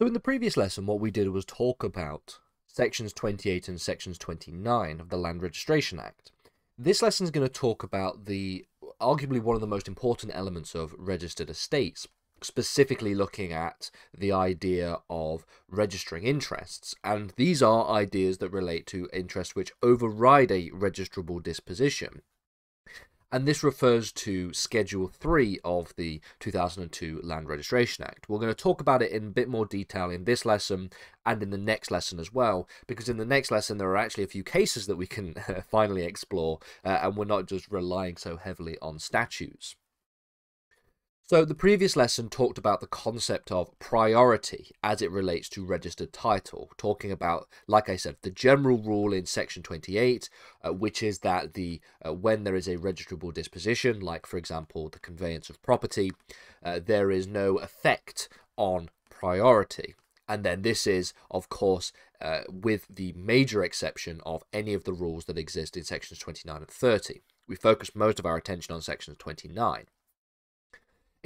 So in the previous lesson, what we did was talk about Sections 28 and Sections 29 of the Land Registration Act. This lesson is going to talk about the arguably one of the most important elements of registered estates, specifically looking at the idea of registering interests. And these are ideas that relate to interests which override a registrable disposition. And this refers to Schedule 3 of the 2002 Land Registration Act. We're going to talk about it in a bit more detail in this lesson and in the next lesson as well, because in the next lesson there are actually a few cases that we can finally explore, and we're not just relying so heavily on statutes. So the previous lesson talked about the concept of priority as it relates to registered title, talking about, like I said, the general rule in Section 28, which is that when there is a registrable disposition, like, for example, the conveyance of property, there is no effect on priority. And then this is, of course, with the major exception of any of the rules that exist in Sections 29 and 30. We focused most of our attention on Section 29.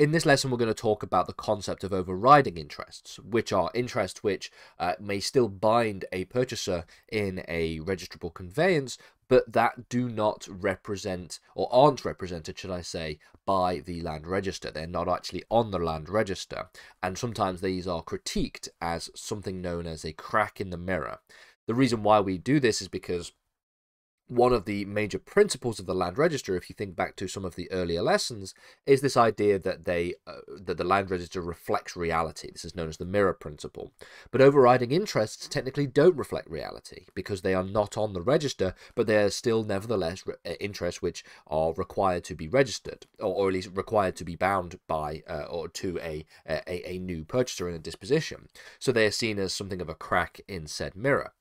In this lesson, we're going to talk about the concept of overriding interests, which are interests which may still bind a purchaser in a registrable conveyance, but that do not represent, or aren't represented, should I say, by the land register. They're not actually on the land register. And sometimes these are critiqued as something known as a crack in the mirror. The reason why we do this is because one of the major principles of the land register, if you think back to some of the earlier lessons, is this idea that the land register reflects reality. This is known as the mirror principle. But overriding interests technically don't reflect reality because they are not on the register, but they are still nevertheless interests which are required to be registered, or at least required to be bound by or to a new purchaser in a disposition. So they are seen as something of a crack in said mirror.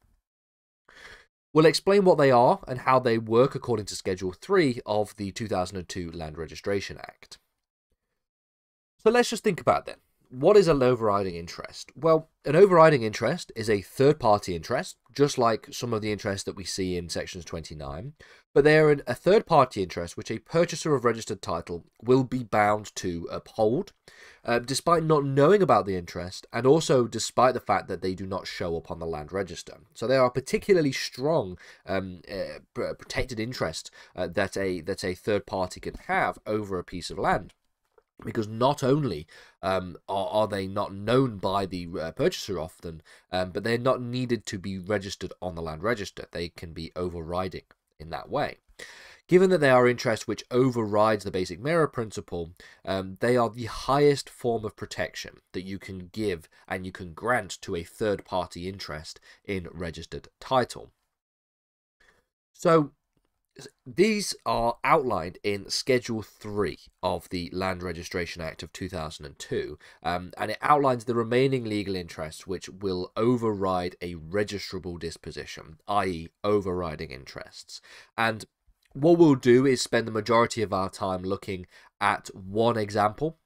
We'll explain what they are and how they work according to Schedule 3 of the 2002 Land Registration Act. So let's just think about then. What is an overriding interest? Well, an overriding interest is a third-party interest, just like some of the interests that we see in Sections 29, but they are a third-party interest which a purchaser of registered title will be bound to uphold, despite not knowing about the interest, and also despite the fact that they do not show up on the land register. So they are a particularly strong protected interest that a third party can have over a piece of land. Because not only are they not known by the purchaser often, but they're not needed to be registered on the land register. They can be overriding in that way. Given that they are interests which overrides the basic mirror principle, they are the highest form of protection that you can give and you can grant to a third-party interest in registered title. So these are outlined in Schedule 3 of the Land Registration Act of 2002, and it outlines the remaining legal interests which will override a registrable disposition, i.e. overriding interests. And what we'll do is spend the majority of our time looking at one example,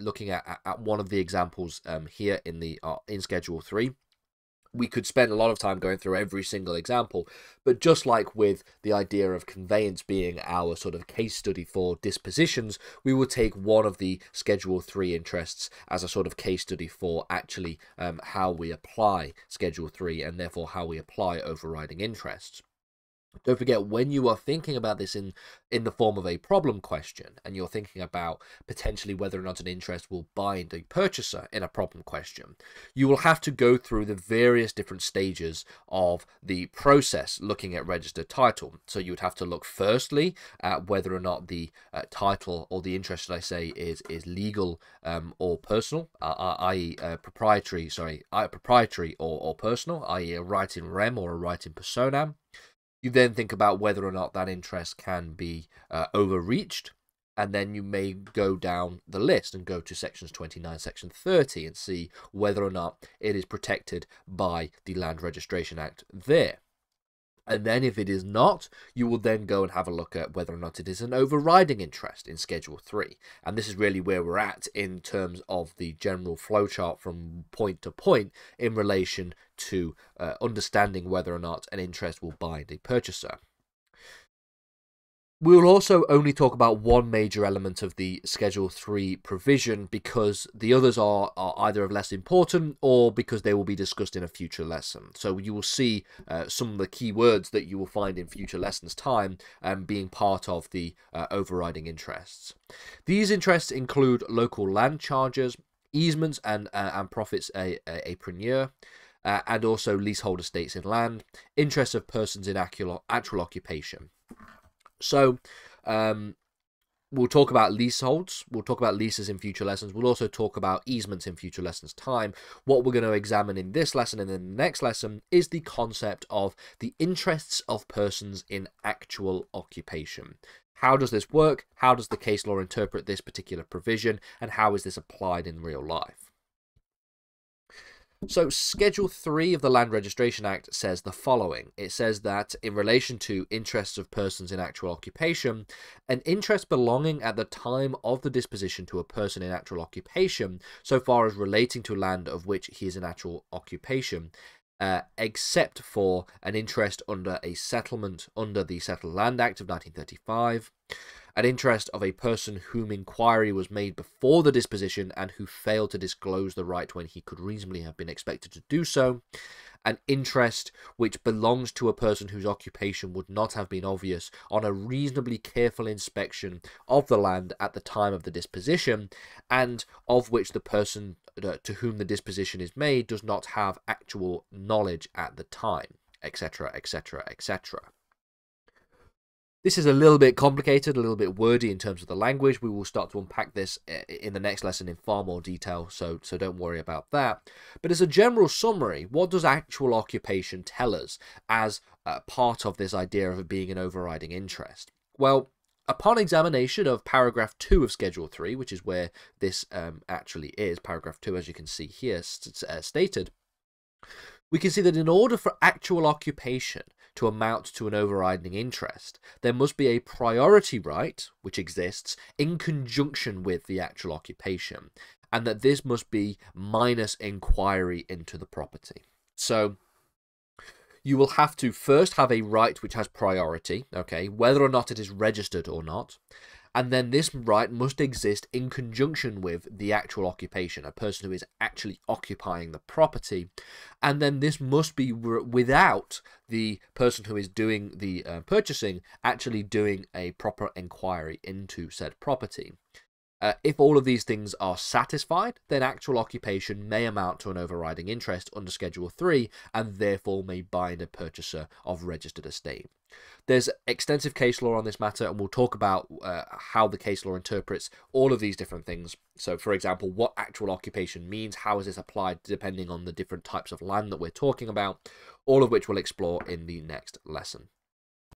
looking at one of the examples here in Schedule 3. We could spend a lot of time going through every single example, but just like with the idea of conveyance being our sort of case study for dispositions, we will take one of the Schedule 3 interests as a sort of case study for actually how we apply Schedule 3 and therefore how we apply overriding interests. Don't forget, when you are thinking about this in the form of a problem question, and you're thinking about potentially whether or not an interest will bind a purchaser in a problem question, you will have to go through the various different stages of the process looking at registered title. So you would have to look firstly at whether or not the title or the interest, should I say, is legal or personal, i.e. proprietary, proprietary or personal, i.e. a right in rem or a right in personam. You then think about whether or not that interest can be overreached, and then you may go down the list and go to Sections 29, Section 30 and see whether or not it is protected by the Land Registration Act there. And then if it is not, you will then go and have a look at whether or not it is an overriding interest in Schedule 3. And this is really where we're at in terms of the general flowchart from point to point in relation to understanding whether or not an interest will bind a purchaser. We will also only talk about one major element of the Schedule 3 provision because the others are either of less importance or because they will be discussed in a future lesson. So you will see some of the key words that you will find in future lessons time being part of the overriding interests. These interests include local land charges, easements and profits apreneur, and also leasehold estates in land, interests of persons in actual occupation. So we'll talk about leaseholds, we'll talk about leases in future lessons, we'll also talk about easements in future lessons time. What we're going to examine in this lesson and in the next lesson is the concept of the interests of persons in actual occupation. How does this work? How does the case law interpret this particular provision? And how is this applied in real life? So Schedule 3 of the Land Registration Act says the following. It says that in relation to interests of persons in actual occupation, an interest belonging at the time of the disposition to a person in actual occupation, so far as relating to land of which he is in actual occupation, except for an interest under a settlement under the Settled Land Act of 1935, an interest of a person whom inquiry was made before the disposition and who failed to disclose the right when he could reasonably have been expected to do so, an interest which belongs to a person whose occupation would not have been obvious on a reasonably careful inspection of the land at the time of the disposition, and of which the person to whom the disposition is made does not have actual knowledge at the time, etc., etc., etc. This is a little bit complicated, a little bit wordy in terms of the language. We will start to unpack this in the next lesson in far more detail, so don't worry about that. But as a general summary, what does actual occupation tell us as part of this idea of it being an overriding interest? Well, upon examination of paragraph 2 of Schedule 3, which is where this actually is, paragraph 2, as you can see here stated, we can see that in order for actual occupation to amount to an overriding interest, there must be a priority right, which exists, in conjunction with the actual occupation, and that this must be minus inquiry into the property. So you will have to first have a right which has priority, okay, whether or not it is registered or not, and then this right must exist in conjunction with the actual occupation, a person who is actually occupying the property, and then this must be without the person who is doing the purchasing actually doing a proper inquiry into said property. If all of these things are satisfied, then actual occupation may amount to an overriding interest under Schedule 3 and therefore may bind a purchaser of registered estate. There's extensive case law on this matter, and we'll talk about how the case law interprets all of these different things. So, for example, what actual occupation means, how is this applied depending on the different types of land that we're talking about, all of which we'll explore in the next lesson.